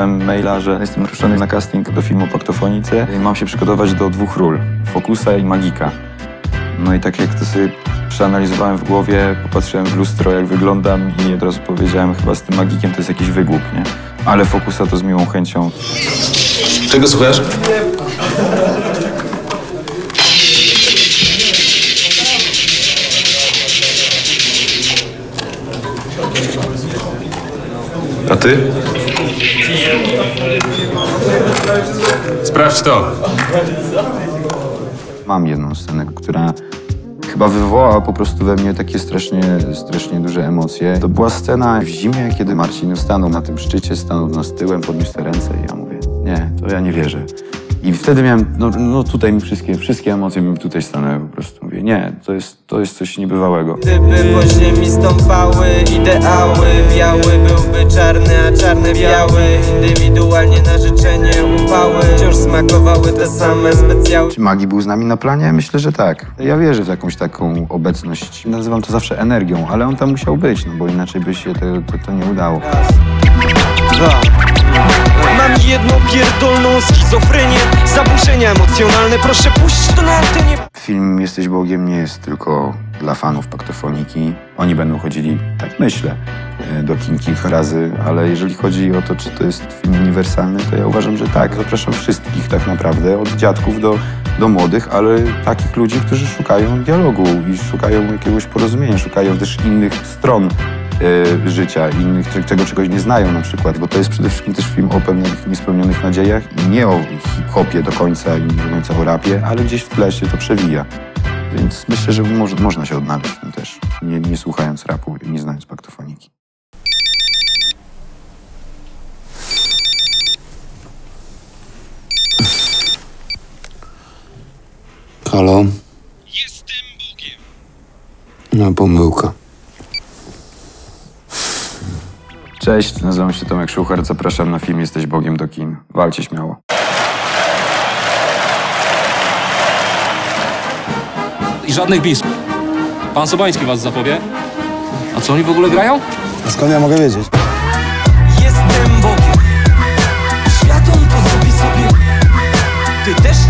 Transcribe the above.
dostałem maila, że jestem zaproszony na casting do filmu Paktofonicy i mam się przygotować do 2 ról, Fokusa i Magika. No i tak jak to sobie przeanalizowałem w głowie, popatrzyłem w lustro, jak wyglądam i od razu powiedziałem, chyba z tym Magikiem to jest jakiś wygłup, nie? Ale Fokusa to z miłą chęcią. Czego słuchasz? A ty? Sprawdź to. Mam jedną scenę, która chyba wywołała po prostu we mnie takie strasznie duże emocje. To była scena w zimie, kiedy Marcin stanął na tym szczycie, stanął nas tyłem, podniósł te ręce i ja mówię, nie, to ja nie wierzę. I wtedy miałem, no tutaj mi wszystkie emocje mi tutaj stanęły, po prostu mówię, nie, to jest coś niebywałego. Gdyby po ziemi stąpały ideały, biały byłby czarny, a czarny biały, indywidualnie na życzenie upały, wciąż smakowały te same specjały. Czy Magi był z nami na planie? Myślę, że tak. Ja wierzę w jakąś taką obecność, nazywam to zawsze energią, ale on tam musiał być, no bo inaczej by się to nie udało. Mam jedną pierdolną schizofrenię, zaburzenia emocjonalne, proszę puść to na antenie. Film Jesteś Bogiem nie jest tylko dla fanów Paktofoniki. Oni będą chodzili, tak myślę, do kin kilka razy, ale jeżeli chodzi o to, czy to jest film uniwersalny, to ja uważam, że tak. Zapraszam wszystkich tak naprawdę, od dziadków do młodych, ale takich ludzi, którzy szukają dialogu i szukają jakiegoś porozumienia, szukają też innych stron życia, innych, czego czegoś nie znają na przykład, bo to jest przede wszystkim też film o pewnych niespełnionych nadziejach i nie o hip-hopie do końca i nie do końca o rapie, ale gdzieś w tle się to przewija. Więc myślę, że można się odnaleźć w tym też, nie słuchając rapu i nie znając Paktofoniki. Halo? Jestem Bogiem. No, pomyłka. Cześć, nazywam się Tomek Schuchardt, zapraszam na film Jesteś Bogiem do kin. Walcie śmiało. I żadnych bis. Pan Sobański was zapowie. A co oni w ogóle grają? A skąd ja mogę wiedzieć? Jestem Bogiem. Światłem to zrobi sobie. Ty też